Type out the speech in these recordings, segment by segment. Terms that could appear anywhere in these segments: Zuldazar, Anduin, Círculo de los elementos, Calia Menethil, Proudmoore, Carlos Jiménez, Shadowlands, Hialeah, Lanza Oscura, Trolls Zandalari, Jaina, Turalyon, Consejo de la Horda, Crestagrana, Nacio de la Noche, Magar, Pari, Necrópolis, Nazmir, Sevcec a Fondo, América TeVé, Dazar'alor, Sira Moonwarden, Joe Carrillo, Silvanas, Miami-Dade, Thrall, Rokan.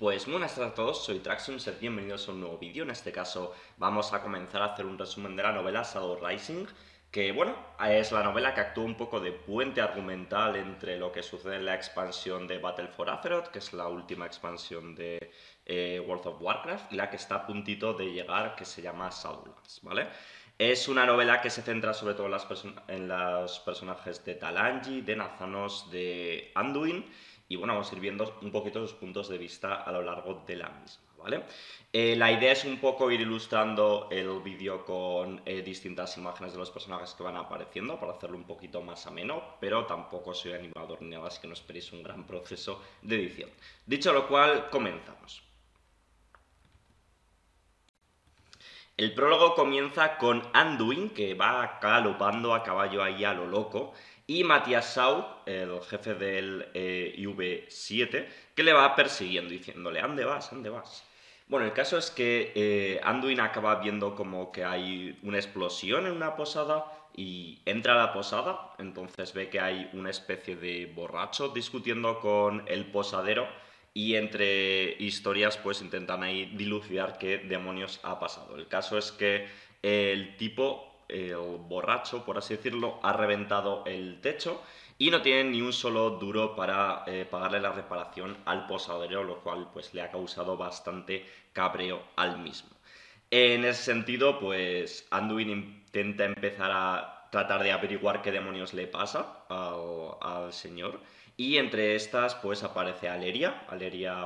Pues muy buenas tardes a todos, soy Traxium, sed bienvenidos a un nuevo vídeo. En este caso vamos a comenzar a hacer un resumen de la novela Shadow Rising, que bueno, es la novela que actúa un poco de puente argumental entre lo que sucede en la expansión de Battle for Azeroth, que es la última expansión de World of Warcraft, y la que está a puntito de llegar, que se llama Shadowlands, ¿vale? Es una novela que se centra sobre todo en, los personajes de Talanji, de Nathanos, de Anduin, y bueno, vamos a ir viendo un poquito los puntos de vista a lo largo de la misma, ¿vale? La idea es un poco ir ilustrando el vídeo con distintas imágenes de los personajes que van apareciendo para hacerlo un poquito más ameno, pero tampoco soy animador ni nada, así que no esperéis un gran proceso de edición. Dicho lo cual, comenzamos. El prólogo comienza con Anduin, que va galopando a caballo ahí a lo loco, y Matías Shaw, el jefe del IV-7, que le va persiguiendo, diciéndole, ¿ande vas? ¿Ande vas? Bueno, el caso es que Anduin acaba viendo como que hay una explosión en una posada y entra a la posada, entonces ve que hay una especie de borracho discutiendo con el posadero, y entre historias pues intentan ahí dilucidar qué demonios ha pasado. El caso es que el tipo, el borracho, por así decirlo, ha reventado el techo y no tiene ni un solo duro para pagarle la reparación al posadero, lo cual pues le ha causado bastante cabreo al mismo. En ese sentido, pues Anduin intenta empezar a tratar de averiguar qué demonios le pasa al señor. Y entre estas, pues aparece Alleria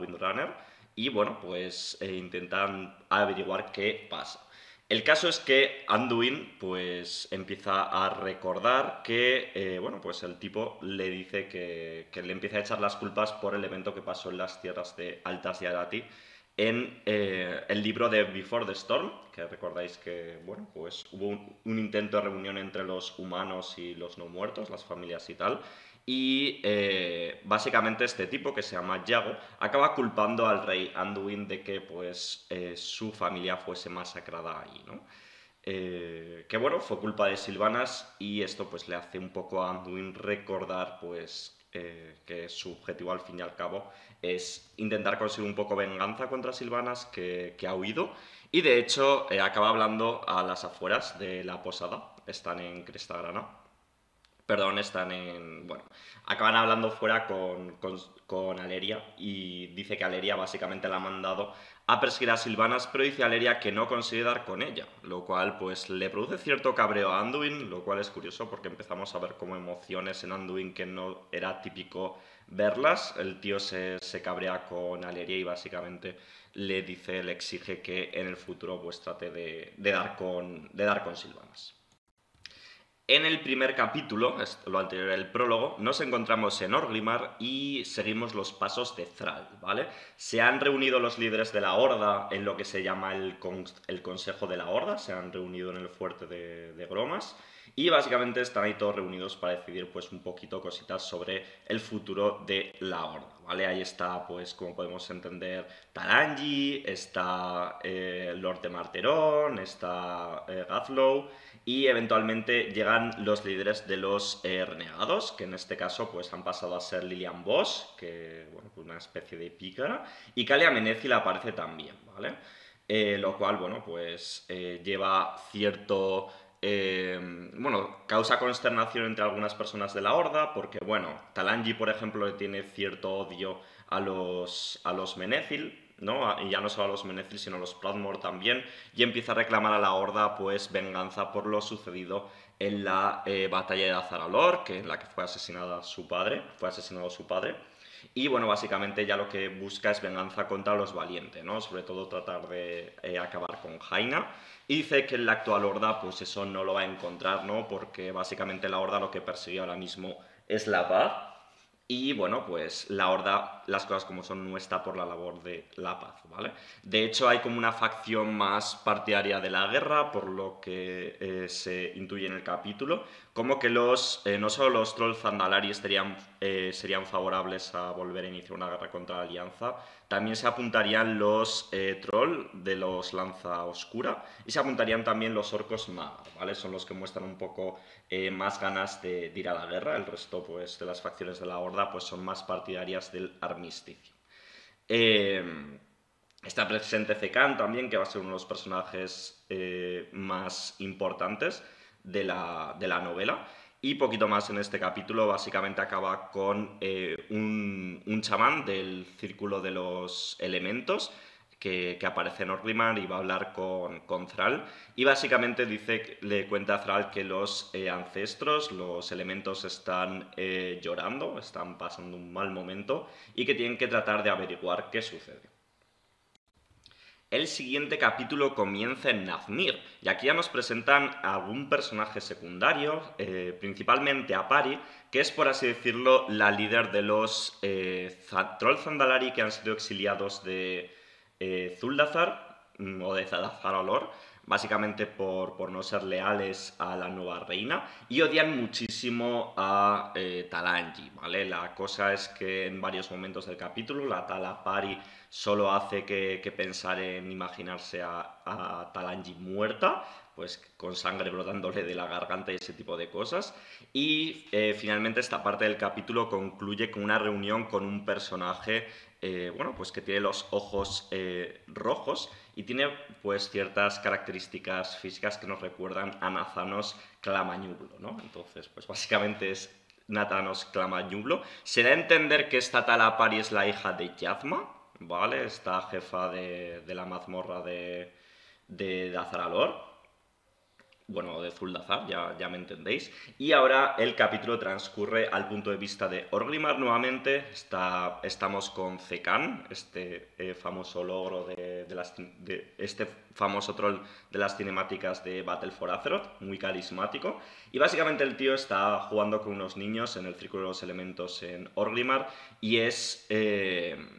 Windrunner, y bueno, pues intentan averiguar qué pasa. El caso es que Anduin, pues empieza a recordar que, bueno, pues el tipo le dice que le empieza a echar las culpas por el evento que pasó en las tierras de Altas Yarati en el libro de Before the Storm, que recordáis que, bueno, pues hubo un intento de reunión entre los humanos y los no muertos, las familias y tal. Y básicamente este tipo, que se llama Yago, acaba culpando al rey Anduin de que pues su familia fuese masacrada ahí, ¿no? Que bueno, fue culpa de Silvanas, y esto pues le hace un poco a Anduin recordar pues que su objetivo al fin y al cabo es intentar conseguir un poco venganza contra Silvanas, que ha huido, y de hecho acaba hablando a las afueras de la posada, están en Crestagrana. Perdón, están en... bueno, acaban hablando fuera con Alleria, y dice que Alleria básicamente la ha mandado a perseguir a Silvanas, pero dice Alleria que no consigue dar con ella, lo cual pues le produce cierto cabreo a Anduin, lo cual es curioso porque empezamos a ver como emociones en Anduin que no era típico verlas. El tío se cabrea con Alleria y básicamente le dice, le exige que en el futuro pues trate de dar con Silvanas. En el primer capítulo, lo anterior el prólogo, nos encontramos en Orgrimmar y seguimos los pasos de Thrall, ¿vale? Se han reunido los líderes de la Horda en lo que se llama el Consejo de la Horda, se han reunido en el fuerte de Gromas, y básicamente están ahí todos reunidos para decidir pues un poquito cositas sobre el futuro de la Horda, ¿vale? Ahí está, pues como podemos entender, Talanji, está Lord de Marterón, está Gathlow, y eventualmente llegan los líderes de los renegados, que en este caso pues han pasado a ser Lilian Bosch, que bueno, una especie de pícara, y Calia Menethil aparece también, ¿vale? Lo cual, bueno, pues lleva cierto... bueno, causa consternación entre algunas personas de la Horda, porque, bueno, Talanji, por ejemplo, le tiene cierto odio a los Menethil, ¿no? Y ya no solo a los Menethil, sino a los Proudmoore también, y empieza a reclamar a la Horda, pues, venganza por lo sucedido en la batalla de Dazar'alor, que en la que fue asesinado su padre, y, bueno, básicamente ya lo que busca es venganza contra los valientes, ¿no? Sobre todo tratar de acabar con Jaina. Y dice que en la actual Horda, pues eso no lo va a encontrar, ¿no? Porque básicamente la Horda lo que persigue ahora mismo es la paz. Y bueno, pues la Horda, las cosas como son, no está por la labor de la paz, ¿vale? De hecho, hay como una facción más partidaria de la guerra, por lo que se intuye en el capítulo, como que no solo los trolls Zandalari serían favorables a volver a iniciar una guerra contra la Alianza, también se apuntarían los trolls de los Lanza Oscura, y se apuntarían también los orcos Magar, ¿vale? Son los que muestran un poco más ganas de ir a la guerra. El resto, pues, de las facciones de la Horda pues son más partidarias del Armisticio. Está presente Zekhan también, que va a ser uno de los personajes más importantes de la novela. Y poquito más en este capítulo, básicamente acaba con un chamán del Círculo de los Elementos que aparece en Orgrimmar y va a hablar con Thrall. Y básicamente dice, le cuenta a Thrall que los ancestros, los elementos están llorando, están pasando un mal momento y que tienen que tratar de averiguar qué sucede. El siguiente capítulo comienza en Nazmir, y aquí ya nos presentan a algún personaje secundario, principalmente a Pari, que es, por así decirlo, la líder de los Troll Zandalari que han sido exiliados de Zuldazar, o de Dazar'alor, básicamente por no ser leales a la nueva reina, y odian muchísimo a Talanji, ¿vale? La cosa es que en varios momentos del capítulo la tala Pari solo hace que pensar en imaginarse a Talanji muerta, pues con sangre brotándole de la garganta y ese tipo de cosas. Y finalmente esta parte del capítulo concluye con una reunión con un personaje bueno, pues que tiene los ojos rojos y tiene pues ciertas características físicas que nos recuerdan a Nathanos Clamañublo, ¿no? Entonces, pues básicamente es Nathanos Clamañublo. Se da a entender que esta tala Pari es la hija de Yazma, ¿vale? Esta jefa de la mazmorra de Dazar'alor. Bueno, de Zuldazar, ya me entendéis. Y ahora el capítulo transcurre al punto de vista de Orgrimmar nuevamente. Estamos con Zekhan, este famoso logro de este famoso troll de las cinemáticas de Battle for Azeroth, muy carismático. Y básicamente el tío está jugando con unos niños en el Círculo de los Elementos en Orgrimmar y es... no,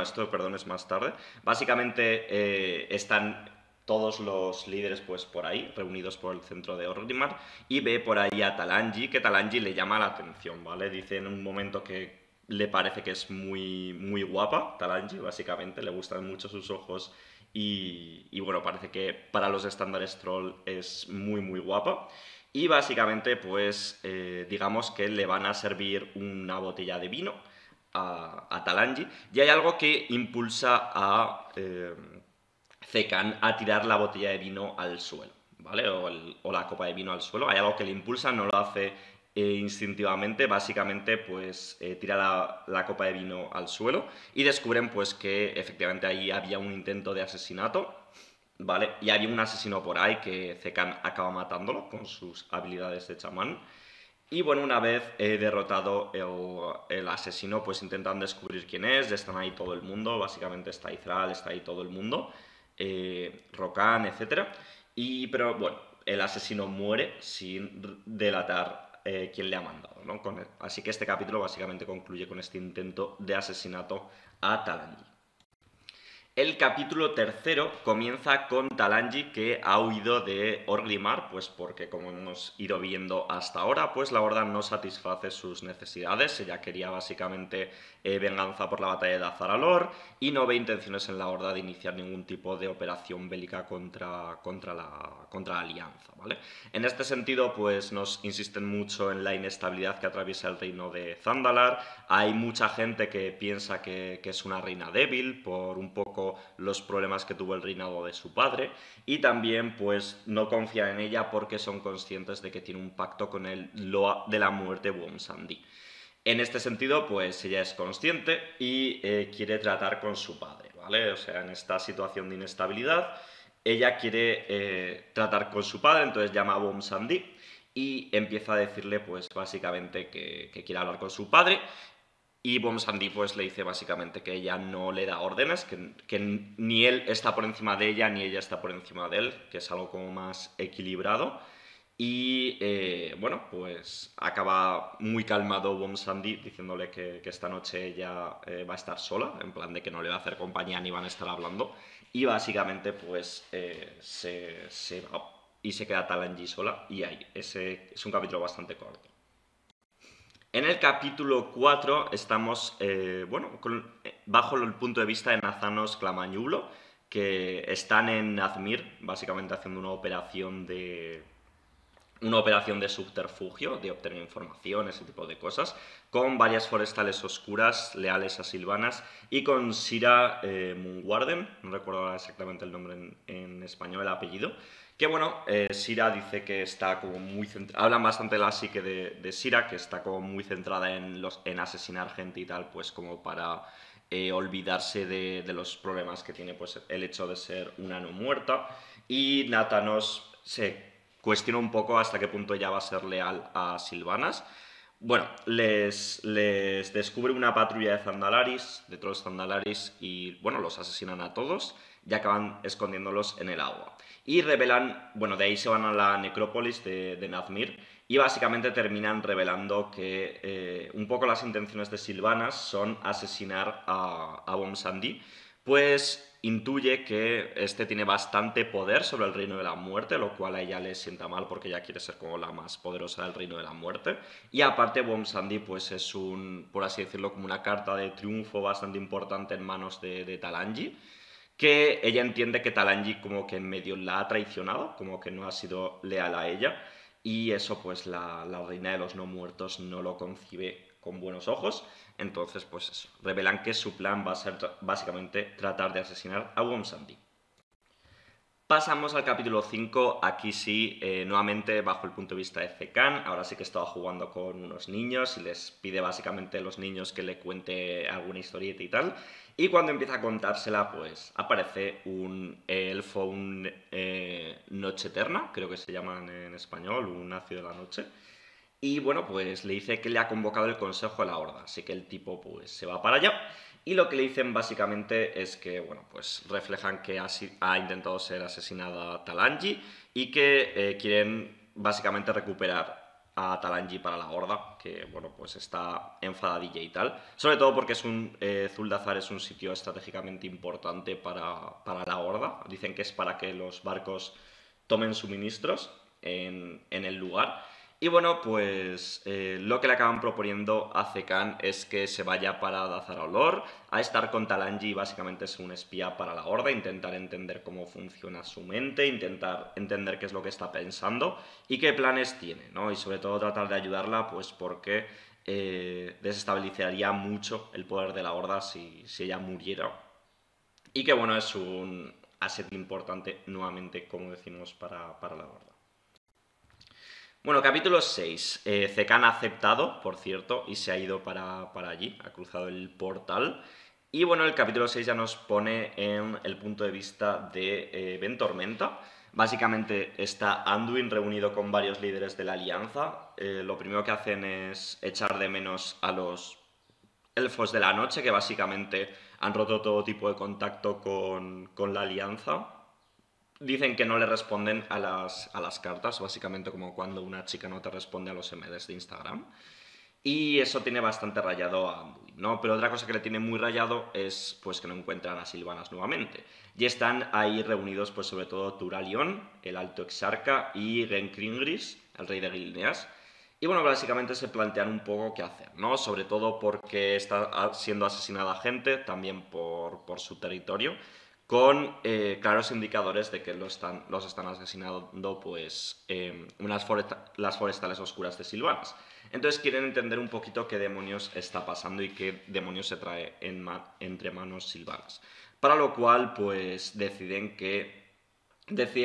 esto, perdón, es más tarde. Básicamente están... todos los líderes pues por ahí, reunidos por el centro de Orgrimmar, y ve por ahí a Talanji, que Talanji le llama la atención, ¿vale? Dice en un momento que le parece que es muy, muy guapa, Talanji, básicamente, le gustan mucho sus ojos y bueno, parece que para los estándares troll es muy, muy guapa. Y básicamente, pues, digamos que le van a servir una botella de vino a Talanji, y hay algo que impulsa a... Zekhan a tirar la botella de vino al suelo, ¿vale? O la copa de vino al suelo. Hay algo que le impulsa, no lo hace instintivamente. Básicamente, pues, tira la copa de vino al suelo y descubren, pues, que efectivamente ahí había un intento de asesinato, ¿vale? Y había un asesino por ahí que Zekhan acaba matándolo con sus habilidades de chamán. Y bueno, una vez derrotado el asesino, pues intentan descubrir quién es. Están ahí todo el mundo, básicamente está Thrall, está ahí todo el mundo. Rokan, etc. Pero bueno, el asesino muere sin delatar quién le ha mandado, ¿no? Así que este capítulo básicamente concluye con este intento de asesinato a Talanji. El capítulo tercero comienza con Talanji, que ha huido de Orgrimmar, pues porque, como hemos ido viendo hasta ahora, pues la Horda no satisface sus necesidades. Ella quería básicamente venganza por la batalla de Dazar'alor y no ve intenciones en la Horda de iniciar ningún tipo de operación bélica contra la Alianza, ¿vale? En este sentido, pues nos insisten mucho en la inestabilidad que atraviesa el reino de Zandalar. Hay mucha gente que piensa que es una reina débil por un poco los problemas que tuvo el reinado de su padre, y también pues no confían en ella porque son conscientes de que tiene un pacto con el Lord de la Muerte, Bwonsamdi. En este sentido, pues ella es consciente y quiere tratar con su padre, ¿vale? O sea, en esta situación de inestabilidad, ella quiere tratar con su padre, entonces llama a Bwonsamdi y empieza a decirle pues básicamente que quiere hablar con su padre. Y Bwonsamdi pues le dice básicamente que ella no le da órdenes, que ni él está por encima de ella ni ella está por encima de él, que es algo como más equilibrado. Y bueno, pues acaba muy calmado Bwonsamdi diciéndole que esta noche ella va a estar sola, en plan de que no le va a hacer compañía ni van a estar hablando. Y básicamente pues se va y se queda Talanji sola, y ahí ese es un capítulo bastante corto. En el capítulo 4 estamos, bueno, bajo el punto de vista de Nathanos Clamañublo, que están en Nazmir, básicamente haciendo una operación una operación de subterfugio, de obtener información, ese tipo de cosas, con varias forestales oscuras leales a Silvanas y con Sira Moonwarden, no recuerdo exactamente el nombre en español, el apellido, que bueno, Sira dice que está como muy centrada, hablan bastante de la psique de Sira, que está como muy centrada en asesinar gente y tal, pues como para olvidarse de los problemas que tiene pues el hecho de ser una no muerta, y Nathanos se cuestiona un poco hasta qué punto ella va a ser leal a Silvanas. Bueno, les descubre una patrulla de Zandalaris, de Trolls Zandalaris, y bueno, los asesinan a todos y acaban escondiéndolos en el agua. Y revelan, bueno, de ahí se van a la necrópolis de Nazmir y básicamente terminan revelando que un poco las intenciones de Silvanas son asesinar a Bwonsamdi, pues intuye que este tiene bastante poder sobre el Reino de la Muerte, lo cual a ella le sienta mal porque ella quiere ser como la más poderosa del Reino de la Muerte. Y aparte Bwonsamdi pues es un, por así decirlo, como una carta de triunfo bastante importante en manos de Talanji, que ella entiende que Talanji como que en medio la ha traicionado, como que no ha sido leal a ella, y eso pues la reina de los no muertos no lo concibe con buenos ojos. Entonces, pues eso, revelan que su plan va a ser básicamente tratar de asesinar a Bwonsamdi. Pasamos al capítulo 5, aquí sí, nuevamente bajo el punto de vista de Zekhan. Ahora sí que estaba jugando con unos niños y les pide básicamente a los niños que le cuente alguna historieta y tal. Y cuando empieza a contársela, pues aparece un elfo, un Noche Eterna, creo que se llaman en español, un Nacio de la Noche. Y bueno, pues le dice que le ha convocado el Consejo de la Horda, así que el tipo pues se va para allá. Y lo que le dicen básicamente es que, bueno, pues reflejan que ha intentado ser asesinada Talanji y que quieren básicamente recuperar a Talanji para la Horda, que bueno, pues está enfadadilla y tal. Sobre todo porque es un Zuldazar es un sitio estratégicamente importante para la Horda. Dicen que es para que los barcos tomen suministros en el lugar. Y bueno, pues lo que le acaban proponiendo a Zekhan es que se vaya para Dazar'alor a estar con Talanji, básicamente es un espía para la Horda, intentar entender cómo funciona su mente, intentar entender qué es lo que está pensando y qué planes tiene, ¿no? Y sobre todo tratar de ayudarla, pues porque desestabilizaría mucho el poder de la Horda si ella muriera. Y que bueno, es un asset importante, nuevamente, como decimos, para la Horda. Bueno, capítulo 6. Zekhan ha aceptado, por cierto, y se ha ido para allí, ha cruzado el portal. Y bueno, el capítulo 6 ya nos pone en el punto de vista de Ventormenta. Básicamente está Anduin reunido con varios líderes de la Alianza. Lo primero que hacen es echar de menos a los elfos de la noche, que básicamente han roto todo tipo de contacto con la Alianza. Dicen que no le responden a las cartas, básicamente como cuando una chica no te responde a los MDs de Instagram. Y eso tiene bastante rayado a Anduin, ¿no? Pero otra cosa que le tiene muy rayado es pues que no encuentran a Silvanas nuevamente. Y están ahí reunidos pues sobre todo Turalyon, el alto exarca, y Genkringris, el rey de Gilneas. Y bueno, básicamente se plantean un poco qué hacer, ¿no? Sobre todo porque está siendo asesinada gente, también por su territorio, con claros indicadores de que los están asesinando pues las forestales oscuras de Silvanas. Entonces quieren entender un poquito qué demonios está pasando y qué demonios se trae entre manos Silvanas. Para lo cual pues decide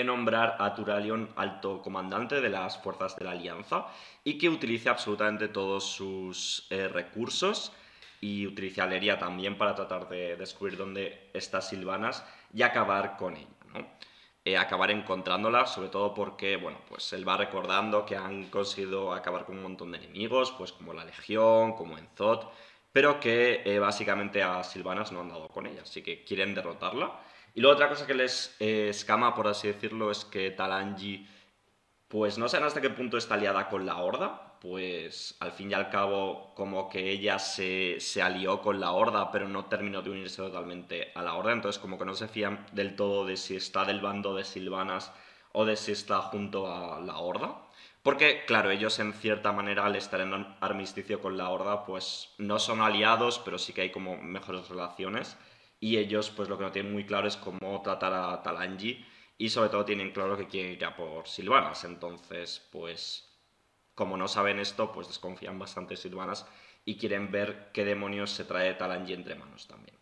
nombrar a Turalyon alto comandante de las fuerzas de la Alianza y que utilice absolutamente todos sus recursos. Y utiliza a Alleria también para tratar de descubrir dónde está Silvanas y acabar con ella, ¿no? Acabar encontrándola, sobre todo porque, bueno, pues él va recordando que han conseguido acabar con un montón de enemigos, pues como la Legión, como Enzod, pero que básicamente a Silvanas no han dado con ella, así que quieren derrotarla. Y luego otra cosa que les escama, por así decirlo, es que Talanji, pues no saben hasta qué punto está aliada con la Horda. Pues al fin y al cabo como que ella se alió con la Horda, pero no terminó de unirse totalmente a la Horda, entonces como que no se fían del todo de si está del bando de Silvanas o de si está junto a la Horda. Porque claro, ellos en cierta manera al estar en armisticio con la Horda pues no son aliados, pero sí que hay como mejores relaciones. Y ellos pues lo que no tienen muy claro es cómo tratar a Talanji y sobre todo tienen claro que quieren ir a por Silvanas. Entonces, pues, como no saben esto, pues desconfían bastante de Silvanas y quieren ver qué demonios se trae Talanji entre manos también.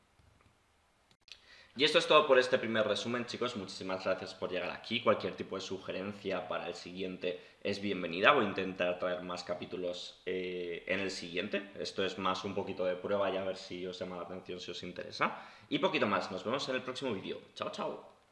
Y esto es todo por este primer resumen, chicos. Muchísimas gracias por llegar aquí. Cualquier tipo de sugerencia para el siguiente es bienvenida. Voy a intentar traer más capítulos en el siguiente. Esto es más un poquito de prueba y a ver si os llama la atención, si os interesa. Y poquito más. Nos vemos en el próximo vídeo. Chao, chao.